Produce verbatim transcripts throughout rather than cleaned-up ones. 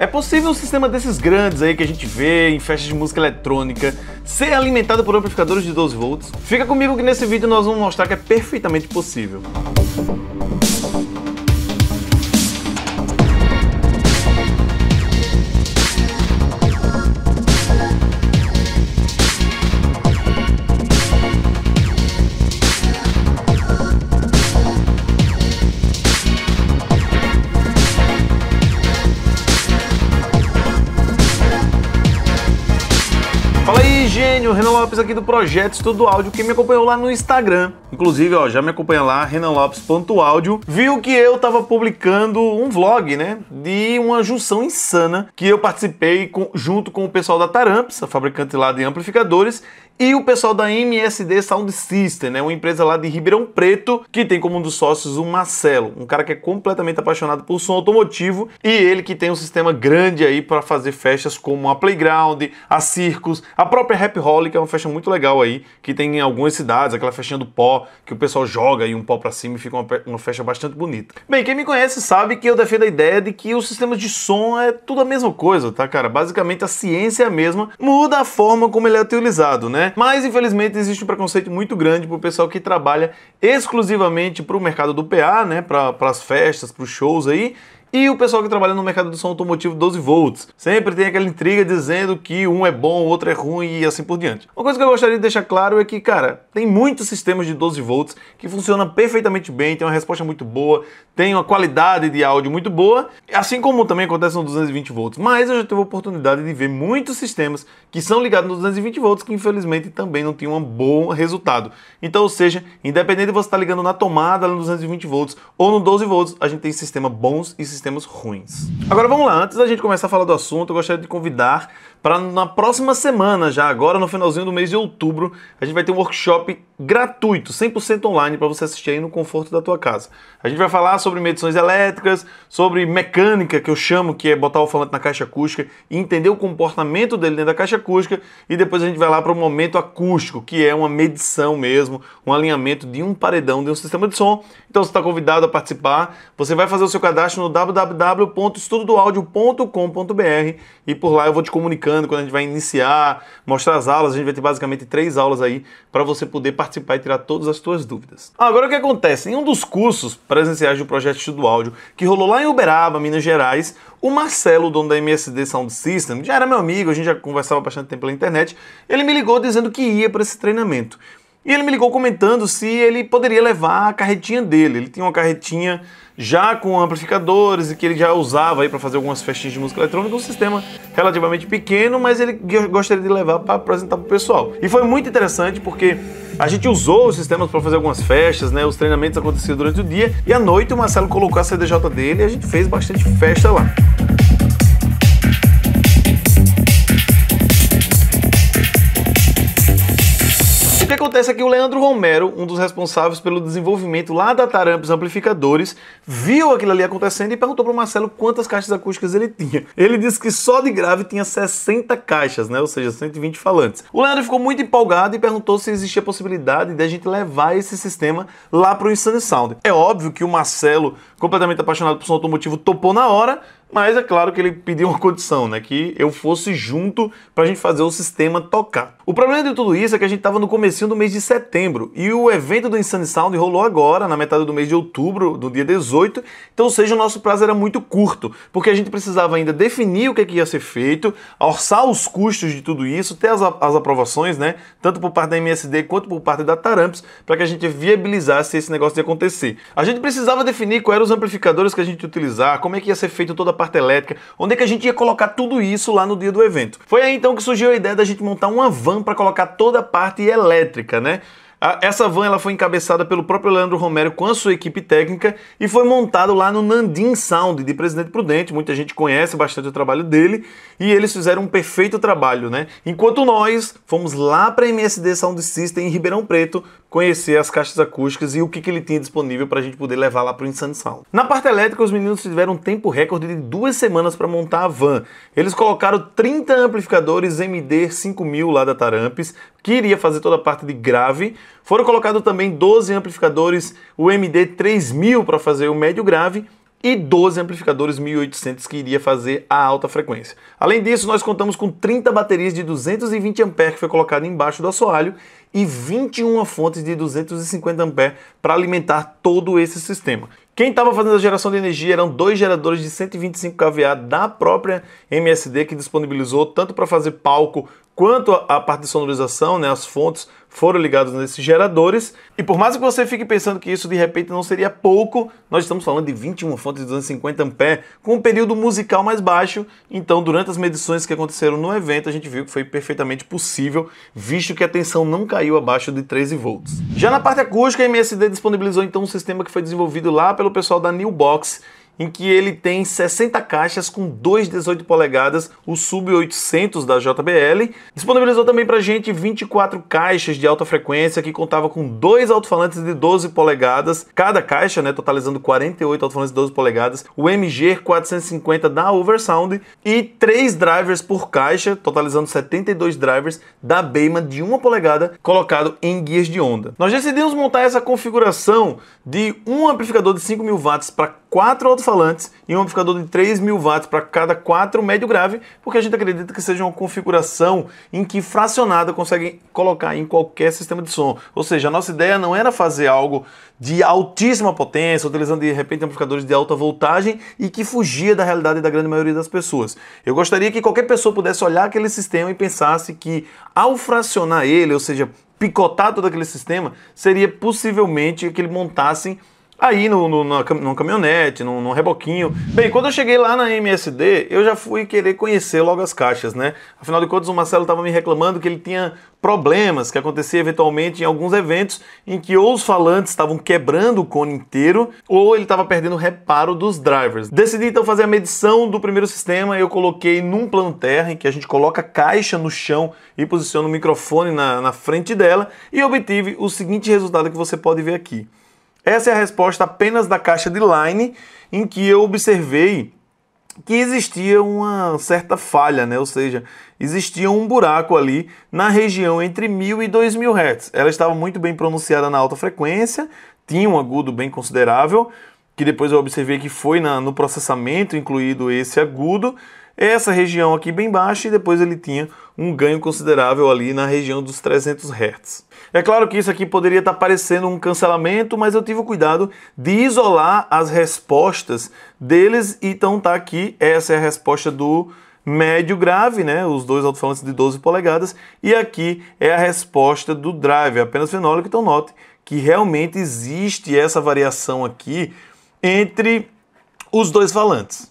É possível um sistema desses grandes aí que a gente vê em festas de música eletrônica ser alimentado por amplificadores de doze volts? Fica comigo que nesse vídeo nós vamos mostrar que é perfeitamente possível. O Renan Lopes aqui do projeto Estudo Áudio, que me acompanhou lá no Instagram. Inclusive, ó, já me acompanha lá, renanlopes ponto audio. Viu que eu tava publicando um vlog, né, de uma junção insana que eu participei com, junto com o pessoal da Taramps, a fabricante lá de amplificadores, e o pessoal da M S D Sound System, né, uma empresa lá de Ribeirão Preto, que tem como um dos sócios o Marcelo, um cara que é completamente apaixonado por som automotivo, e ele que tem um sistema grande aí para fazer festas como a Playground, a Circus, a própria Happy Holiday, que é uma festa muito legal aí, que tem em algumas cidades, aquela festinha do pó, que o pessoal joga aí um pó pra cima e fica uma, uma festa bastante bonita. Bem, quem me conhece sabe que eu defendo a ideia de que os sistemas de som é tudo a mesma coisa, tá, cara? Basicamente a ciência é a mesma, muda a forma como ele é utilizado, né? Mas, infelizmente, existe um preconceito muito grande para o pessoal que trabalha exclusivamente para o mercado do P A, né? Para as festas, para os shows aí. E o pessoal que trabalha no mercado do som automotivo doze volts. Sempre tem aquela intriga dizendo que um é bom, o outro é ruim e assim por diante. Uma coisa que eu gostaria de deixar claro é que, cara, tem muitos sistemas de doze volts que funcionam perfeitamente bem, tem uma resposta muito boa, tem uma qualidade de áudio muito boa, assim como também acontece no duzentos e vinte volts. Mas eu já tive a oportunidade de ver muitos sistemas que são ligados no duzentos e vinte volts que, infelizmente, também não tinham um bom resultado. Então, ou seja, independente de você estar ligando na tomada no duzentos e vinte volts ou no doze volts, a gente tem sistema bons e sistemas sistemas ruins. Agora vamos lá, antes da gente começar a falar do assunto, eu gostaria de convidar para na próxima semana, já agora no finalzinho do mês de outubro, a gente vai ter um workshop gratuito, cem por cento online, para você assistir aí no conforto da tua casa. A gente vai falar sobre medições elétricas, sobre mecânica, que eu chamo, que é botar o falante na caixa acústica e entender o comportamento dele dentro da caixa acústica, e depois a gente vai lá para o momento acústico, que é uma medição mesmo, um alinhamento de um paredão de um sistema de som. Então você está convidado a participar, você vai fazer o seu cadastro no w w w ponto estudo do áudio ponto com ponto b r e por lá eu vou te comunicando quando a gente vai iniciar, mostrar as aulas. A gente vai ter basicamente três aulas aí para você poder participar e tirar todas as suas dúvidas. Agora, o que acontece? Em um dos cursos presenciais do projeto Estudo Áudio, que rolou lá em Uberaba, Minas Gerais, o Marcelo, dono da M S D Sound System, já era meu amigo, a gente já conversava bastante tempo pela internet, ele me ligou dizendo que ia para esse treinamento. E ele me ligou comentando se ele poderia levar a carretinha dele. Ele tinha uma carretinha já com amplificadores e que ele já usava aí para fazer algumas festinhas de música eletrônica, um sistema relativamente pequeno, mas ele gostaria de levar para apresentar para o pessoal. E foi muito interessante porque a gente usou os sistemas para fazer algumas festas, né? Os treinamentos aconteciam durante o dia e à noite o Marcelo colocou a C D J dele e a gente fez bastante festa lá. O que acontece é que o Leandro Romero, um dos responsáveis pelo desenvolvimento lá da Taramps Amplificadores, viu aquilo ali acontecendo e perguntou para o Marcelo quantas caixas acústicas ele tinha. Ele disse que só de grave tinha sessenta caixas, né? Ou seja, cento e vinte falantes. O Leandro ficou muito empolgado e perguntou se existia a possibilidade de a gente levar esse sistema lá para o Insane Sound. É óbvio que o Marcelo, completamente apaixonado por som automotivo, topou na hora, mas é claro que ele pediu uma condição, né? Que eu fosse junto pra gente fazer o sistema tocar. O problema de tudo isso é que a gente tava no comecinho do mês de setembro e o evento do Insane Sound rolou agora, na metade do mês de outubro, do dia dezoito, então, ou seja, o nosso prazo era muito curto, porque a gente precisava ainda definir o que, é que ia ser feito, orçar os custos de tudo isso, ter as, as aprovações, né? Tanto por parte da M S D quanto por parte da Taramps, para que a gente viabilizasse esse negócio de acontecer. A gente precisava definir quais eram os amplificadores que a gente ia utilizar, como é que ia ser feito toda a parte elétrica, onde é que a gente ia colocar tudo isso lá no dia do evento. Foi aí então que surgiu a ideia da gente montar uma van para colocar toda a parte elétrica, né? Essa van ela foi encabeçada pelo próprio Leandro Romero com a sua equipe técnica e foi montado lá no Nandim Sound de Presidente Prudente. Muita gente conhece bastante o trabalho dele e eles fizeram um perfeito trabalho, né? Enquanto nós fomos lá para a M S D Sound System em Ribeirão Preto conhecer as caixas acústicas e o que, que ele tinha disponível para a gente poder levar lá para o Insane Sound. Na parte elétrica, os meninos tiveram um tempo recorde de duas semanas para montar a van. Eles colocaram trinta amplificadores M D cinco mil lá da Taramps, que iria fazer toda a parte de grave. Foram colocados também doze amplificadores, o M D três mil para fazer o médio grave, e doze amplificadores mil e oitocentos que iria fazer a alta frequência. Além disso, nós contamos com trinta baterias de duzentos e vinte ampères que foi colocada embaixo do assoalho e vinte e uma fontes de duzentos e cinquenta ampères para alimentar todo esse sistema. Quem estava fazendo a geração de energia eram dois geradores de cento e vinte e cinco quilowatt da própria M S D, que disponibilizou tanto para fazer palco quanto a parte de sonorização, né, as fontes foram ligadas nesses geradores. E por mais que você fique pensando que isso de repente não seria pouco, nós estamos falando de vinte e uma fontes de duzentos e cinquenta ampères com um período musical mais baixo. Então, durante as medições que aconteceram no evento, a gente viu que foi perfeitamente possível, visto que a tensão não caiu abaixo de treze volts. Já na parte acústica, a M S D disponibilizou então um sistema que foi desenvolvido lá pelo pessoal da Newbox, em que ele tem sessenta caixas com dois dezoito polegadas, o sub oitocentos da J B L. Disponibilizou também pra gente vinte e quatro caixas de alta frequência, que contava com dois alto-falantes de doze polegadas, cada caixa, né, totalizando quarenta e oito alto-falantes de doze polegadas, o M G quatrocentos e cinquenta da Oversound e três drivers por caixa, totalizando setenta e dois drivers da Beyma de uma polegada, colocado em guias de onda. Nós decidimos montar essa configuração de um amplificador de cinco mil watts para quatro alto-falantes e um amplificador de três mil watts para cada quatro médio-grave, porque a gente acredita que seja uma configuração em que fracionada consegue colocar em qualquer sistema de som. Ou seja, a nossa ideia não era fazer algo de altíssima potência, utilizando de repente amplificadores de alta voltagem e que fugia da realidade da grande maioria das pessoas. Eu gostaria que qualquer pessoa pudesse olhar aquele sistema e pensasse que ao fracionar ele, ou seja, picotar todo aquele sistema, seria possivelmente que ele montasse aí no, no, no, no caminhonete, no, no reboquinho. Bem, quando eu cheguei lá na M S D, eu já fui querer conhecer logo as caixas, né? Afinal de contas, o Marcelo estava me reclamando que ele tinha problemas que acontecia eventualmente em alguns eventos em que ou os falantes estavam quebrando o cone inteiro ou ele estava perdendo o reparo dos drivers. Decidi então fazer a medição do primeiro sistema. Eu coloquei num plano terra, em que a gente coloca a caixa no chão e posiciona o microfone na, na frente dela, e obtive o seguinte resultado que você pode ver aqui. Essa é a resposta apenas da caixa de line, em que eu observei que existia uma certa falha, né? Ou seja, existia um buraco ali na região entre mil e dois mil hertz. Ela estava muito bem pronunciada na alta frequência, tinha um agudo bem considerável, que depois eu observei que foi na, no processamento incluído esse agudo, essa região aqui bem baixa, e depois ele tinha um ganho considerável ali na região dos trezentos hertz. É claro que isso aqui poderia estar parecendo um cancelamento, mas eu tive o cuidado de isolar as respostas deles, então tá aqui, essa é a resposta do médio grave, né, os dois alto-falantes de doze polegadas, e aqui é a resposta do drive, apenas fenólico. Então note que realmente existe essa variação aqui entre os dois falantes.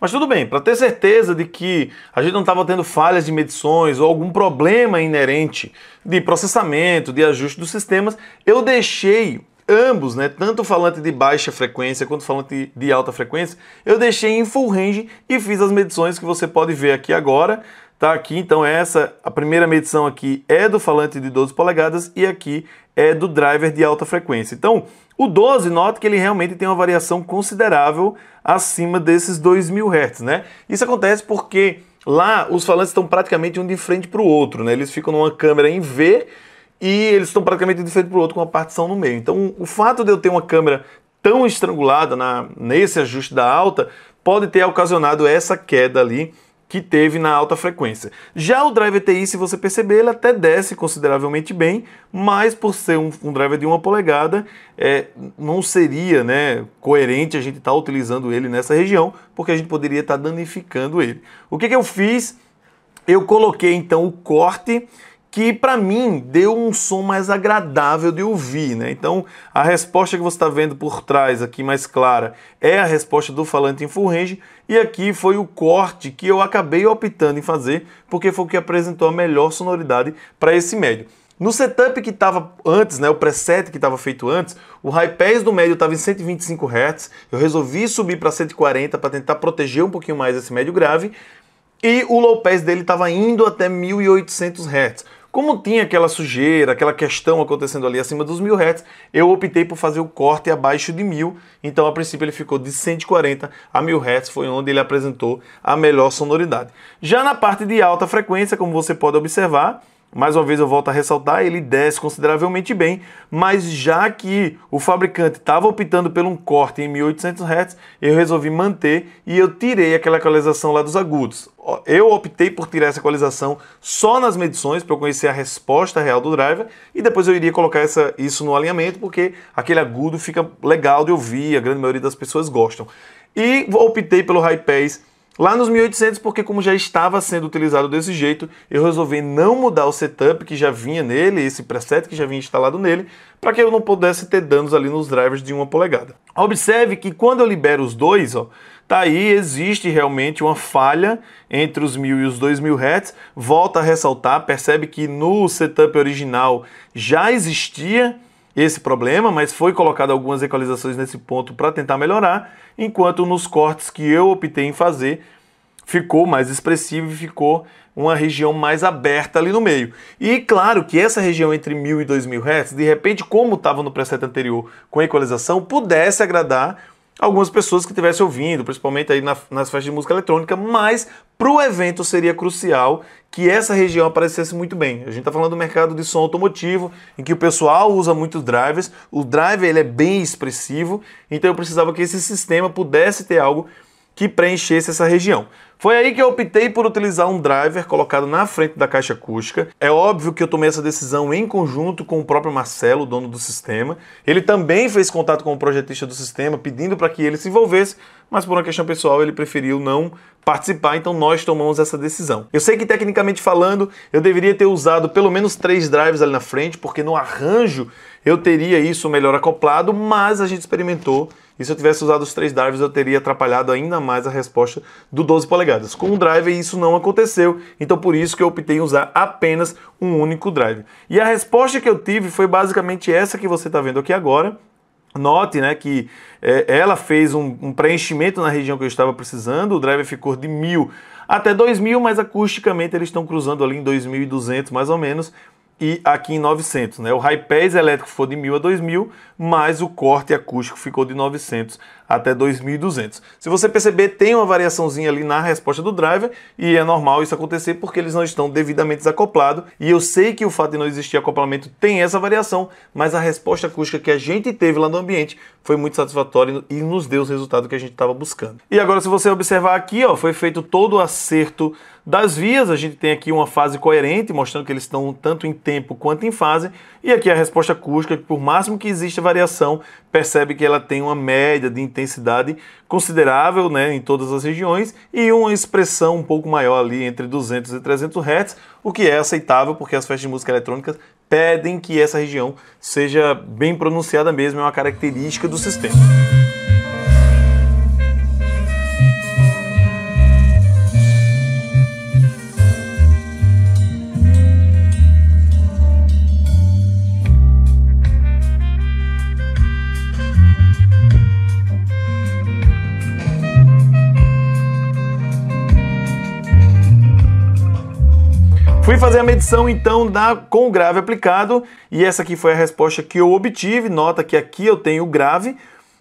Mas tudo bem, para ter certeza de que a gente não estava tendo falhas de medições ou algum problema inerente de processamento, de ajuste dos sistemas, eu deixei ambos, né, tanto o falante de baixa frequência quanto o falante de alta frequência, eu deixei em full range e fiz as medições que você pode ver aqui agora. Tá aqui, então essa, a primeira medição aqui é do falante de doze polegadas e aqui é do driver de alta frequência. Então, o doze, note que ele realmente tem uma variação considerável acima desses dois mil hertz, né? Isso acontece porque lá os falantes estão praticamente um de frente para o outro, né? Eles ficam numa câmera em V e eles estão praticamente de frente para o outro com a partição no meio. Então, o fato de eu ter uma câmera tão estrangulada na, nesse ajuste da alta pode ter ocasionado essa queda ali que teve na alta frequência. Já o driver T I, se você perceber, ele até desce consideravelmente bem, mas por ser um, um driver de uma polegada, é, não seria, né, coerente a gente estar tá utilizando ele nessa região, porque a gente poderia estar tá danificando ele. O que, que eu fiz? Eu coloquei então o corte, que para mim deu um som mais agradável de ouvir, né? Então a resposta que você está vendo por trás aqui mais clara é a resposta do falante em full range, e aqui foi o corte que eu acabei optando em fazer, porque foi o que apresentou a melhor sonoridade para esse médio. No setup que estava antes, né, o preset que estava feito antes, o high pass do médio estava em cento e vinte e cinco hertz, eu resolvi subir para cento e quarenta para tentar proteger um pouquinho mais esse médio grave, e o low pass dele estava indo até mil e oitocentos hertz. Como tinha aquela sujeira, aquela questão acontecendo ali acima dos mil hertz, eu optei por fazer o corte abaixo de mil, então a princípio ele ficou de cento e quarenta a mil hertz, foi onde ele apresentou a melhor sonoridade. Já na parte de alta frequência, como você pode observar, mais uma vez eu volto a ressaltar, ele desce consideravelmente bem, mas já que o fabricante estava optando por um corte em mil e oitocentos hertz, eu resolvi manter e eu tirei aquela equalização lá dos agudos. Eu optei por tirar essa equalização só nas medições, para eu conhecer a resposta real do driver, e depois eu iria colocar essa, isso no alinhamento, porque aquele agudo fica legal de ouvir, a grande maioria das pessoas gostam. E optei pelo high pass lá nos mil e oitocentos, porque como já estava sendo utilizado desse jeito, eu resolvi não mudar o setup que já vinha nele, esse preset que já vinha instalado nele, para que eu não pudesse ter danos ali nos drivers de uma polegada. Observe que quando eu libero os dois, ó, tá aí, existe realmente uma falha entre os mil e os dois mil hertz. Volta a ressaltar, percebe que no setup original já existia esse problema, mas foi colocado algumas equalizações nesse ponto para tentar melhorar, enquanto nos cortes que eu optei em fazer, ficou mais expressivo e ficou uma região mais aberta ali no meio. E claro que essa região entre mil e dois mil hertz, de repente, como estava no preset anterior com a equalização, pudesse agradar algumas pessoas que estivessem ouvindo, principalmente aí na, nas festas de música eletrônica, mas para o evento seria crucial que essa região aparecesse muito bem. A gente está falando do mercado de som automotivo, em que o pessoal usa muitos drivers, o driver ele é bem expressivo, então eu precisava que esse sistema pudesse ter algo que preenchesse essa região. Foi aí que eu optei por utilizar um driver colocado na frente da caixa acústica. É óbvio que eu tomei essa decisão em conjunto com o próprio Marcelo, dono do sistema. Ele também fez contato com o projetista do sistema, pedindo para que ele se envolvesse, mas por uma questão pessoal ele preferiu não participar, então nós tomamos essa decisão. Eu sei que tecnicamente falando, eu deveria ter usado pelo menos três drivers ali na frente, porque no arranjo eu teria isso melhor acoplado, mas a gente experimentou. E se eu tivesse usado os três drivers, eu teria atrapalhado ainda mais a resposta do doze polegadas. Com o driver, isso não aconteceu, então por isso que eu optei em usar apenas um único driver. E a resposta que eu tive foi basicamente essa que você está vendo aqui agora. Note, né, que é, ela fez um, um preenchimento na região que eu estava precisando, o driver ficou de mil até dois mil, mas acusticamente eles estão cruzando ali em dois mil e duzentos mais ou menos, e aqui em novecentos, né? O high pass elétrico foi de mil a dois mil, mas o corte acústico ficou de novecentos até dois mil e duzentos. Se você perceber, tem uma variaçãozinha ali na resposta do driver, e é normal isso acontecer porque eles não estão devidamente desacoplados, e eu sei que o fato de não existir acoplamento tem essa variação, mas a resposta acústica que a gente teve lá no ambiente foi muito satisfatória e nos deu o resultado que a gente estava buscando. E agora, se você observar aqui, ó, foi feito todo o acerto das vias, a gente tem aqui uma fase coerente, mostrando que eles estão tanto em tempo quanto em fase, e aqui a resposta acústica, que por máximo que exista variação, percebe que ela tem uma média de intensidade considerável, né, em todas as regiões, e uma expressão um pouco maior ali entre duzentos e trezentos hertz, o que é aceitável, porque as festas de música eletrônica pedem que essa região seja bem pronunciada mesmo, é uma característica do sistema. Fui fazer a medição então da, com o grave aplicado, e essa aqui foi a resposta que eu obtive. Nota que aqui eu tenho o grave,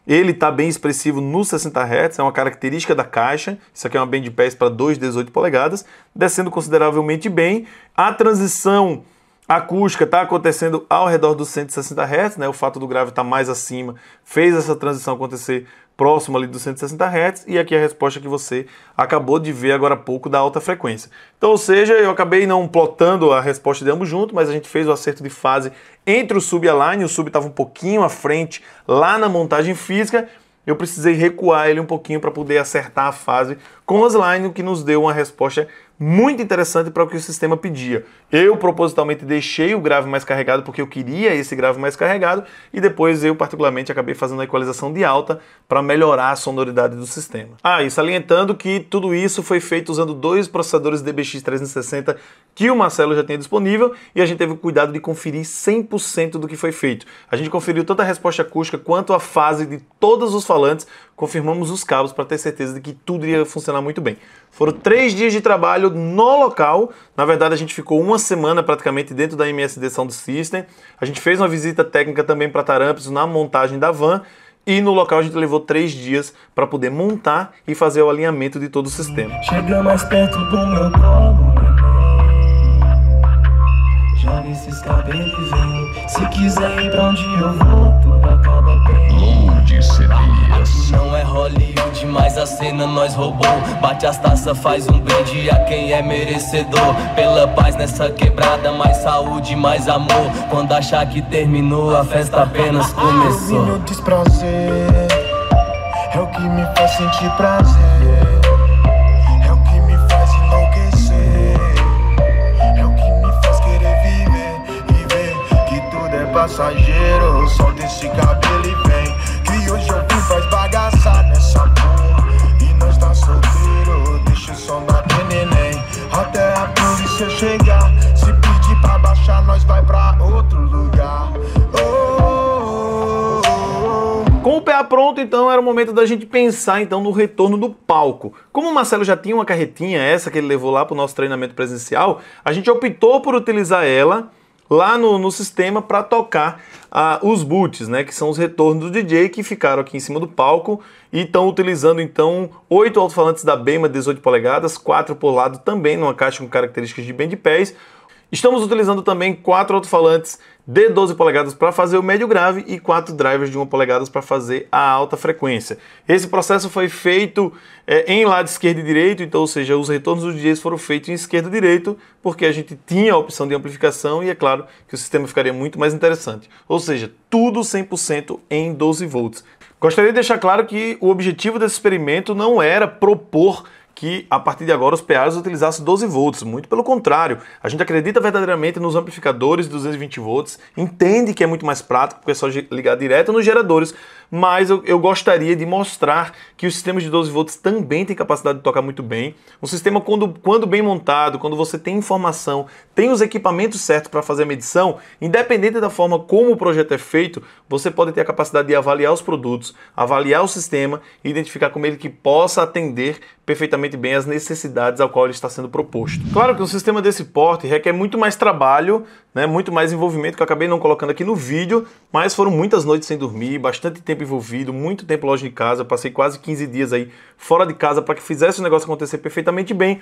ele está bem expressivo nos sessenta hertz, é uma característica da caixa. Isso aqui é uma bandpass para dois dezoito polegadas, descendo consideravelmente bem. A transição acústica está acontecendo ao redor dos cento e sessenta hertz, né? O fato do grave estar tá mais acima fez essa transição acontecer próximo ali dos cento e sessenta hertz, e aqui a resposta que você acabou de ver agora há pouco da alta frequência. Então, ou seja, eu acabei não plotando a resposta de ambos juntos, mas a gente fez o acerto de fase entre o sub e a line, o sub estava um pouquinho à frente lá na montagem física, eu precisei recuar ele um pouquinho para poder acertar a fase com as line, o que nos deu uma resposta muito interessante para o que o sistema pedia. Eu propositalmente deixei o grave mais carregado porque eu queria esse grave mais carregado, e depois eu particularmente acabei fazendo a equalização de alta para melhorar a sonoridade do sistema. Ah, e salientando que tudo isso foi feito usando dois processadores D B X trezentos e sessenta que o Marcelo já tinha disponível, e a gente teve o cuidado de conferir cem por cento do que foi feito. A gente conferiu tanto a resposta acústica quanto a fase de todos os falantes, confirmamos os cabos para ter certeza de que tudo iria funcionar muito bem. Foram três dias de trabalho no local, na verdade a gente ficou uma semana praticamente dentro da M S D Sound System, a gente fez uma visita técnica também para Taramps na montagem da van, e no local a gente levou três dias para poder montar e fazer o alinhamento de todo o sistema. Chega mais perto do meu corpo. joga esses cabelos e vem. Se quiser ir pra onde eu vou, tudo acaba bem. Load sereias. Não é Hollywood, mas a cena nós roubou. Bate as taças, faz um brinde a quem é merecedor. Pela paz nessa quebrada, mais saúde, mais amor. Quando achar que terminou, a festa apenas começou. O meu desprazer é o que me faz sentir prazer. Passageiro, sol desse cabelo e vem. Que hoje eu vim faz bagaçar nessa porra. E nós tá solteiro, deixa o som bater neném. Até a polícia chegar. Se pedir pra baixar, nós vai pra outro lugar. Oh, oh, oh. Com o P A pronto, então, era o momento da gente pensar então no retorno do palco. Como o Marcelo já tinha uma carretinha, essa que ele levou lá pro nosso treinamento presencial, a gente optou por utilizar ela lá no, no sistema para tocar ah, os boots, né, que são os retornos do D J que ficaram aqui em cima do palco e estão utilizando então oito alto-falantes da Beyma dezoito polegadas, quatro por lado também numa caixa com características de bandpés. Estamos utilizando também quatro alto-falantes de doze polegadas para fazer o médio grave e quatro drivers de uma polegada para fazer a alta frequência. Esse processo foi feito é, em lado esquerdo e direito, então, ou seja, os retornos dos D Js foram feitos em esquerdo e direito, porque a gente tinha a opção de amplificação e é claro que o sistema ficaria muito mais interessante. Ou seja, tudo cem por cento em doze volts. Gostaria de deixar claro que o objetivo desse experimento não era propor que a partir de agora os P As utilizassem doze volts, muito pelo contrário. A gente acredita verdadeiramente nos amplificadores de duzentos e vinte volts, entende que é muito mais prático, porque é só ligar direto nos geradores, mas eu, eu gostaria de mostrar que os sistemas de doze volts também têm capacidade de tocar muito bem. Um sistema, quando, quando bem montado, quando você tem informação, tem os equipamentos certos para fazer a medição, independente da forma como o projeto é feito, você pode ter a capacidade de avaliar os produtos, avaliar o sistema e identificar como ele que possa atender perfeitamente bem as necessidades ao qual ele está sendo proposto. Claro que um sistema desse porte requer muito mais trabalho, né, muito mais envolvimento, que eu acabei não colocando aqui no vídeo, mas foram muitas noites sem dormir, bastante tempo envolvido, muito tempo longe de casa, eu passei quase quinze dias aí fora de casa para que fizesse o negócio acontecer perfeitamente bem,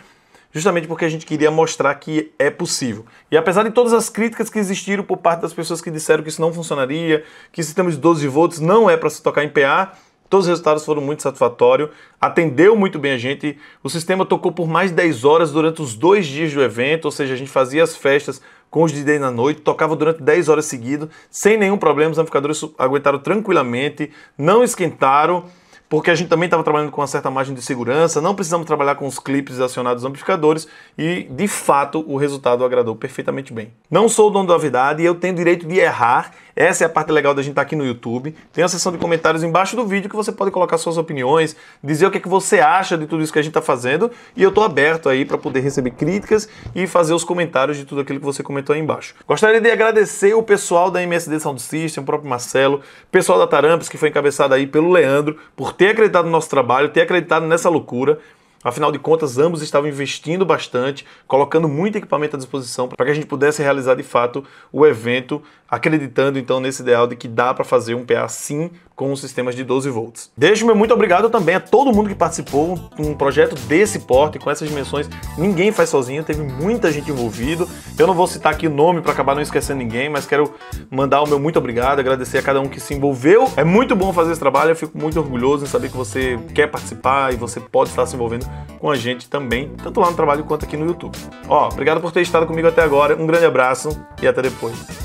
justamente porque a gente queria mostrar que é possível. E apesar de todas as críticas que existiram por parte das pessoas que disseram que isso não funcionaria, que sistemas de doze volts não é para se tocar em P A, todos os resultados foram muito satisfatórios, atendeu muito bem a gente, o sistema tocou por mais de dez horas durante os dois dias do evento, ou seja, a gente fazia as festas com os D Js na noite, tocava durante dez horas seguidas, sem nenhum problema, os amplificadores aguentaram tranquilamente, não esquentaram, porque a gente também estava trabalhando com uma certa margem de segurança, não precisamos trabalhar com os clipes acionados dos amplificadores e, de fato, o resultado agradou perfeitamente bem. Não sou o dono da verdade e eu tenho o direito de errar, essa é a parte legal da gente estar aqui no YouTube. Tem a seção de comentários embaixo do vídeo que você pode colocar suas opiniões, dizer o que é que você acha de tudo isso que a gente está fazendo e eu estou aberto aí para poder receber críticas e fazer os comentários de tudo aquilo que você comentou aí embaixo. Gostaria de agradecer o pessoal da M S D Sound System, o próprio Marcelo, o pessoal da Taramps, que foi encabeçado aí pelo Leandro, por ter acreditado no nosso trabalho, ter acreditado nessa loucura. Afinal de contas, ambos estavam investindo bastante, colocando muito equipamento à disposição para que a gente pudesse realizar de fato o evento, acreditando então nesse ideal de que dá para fazer um P A sim com os sistemas de doze volts. Deixo meu muito obrigado também a todo mundo que participou. Um projeto desse porte, com essas dimensões, ninguém faz sozinho, teve muita gente envolvida. Eu não vou citar aqui o nome para acabar não esquecendo ninguém, mas quero mandar o meu muito obrigado, agradecer a cada um que se envolveu. É muito bom fazer esse trabalho, eu fico muito orgulhoso em saber que você quer participar e você pode estar se envolvendo com a gente também, tanto lá no trabalho quanto aqui no YouTube. Ó, obrigado por ter estado comigo até agora, um grande abraço e até depois.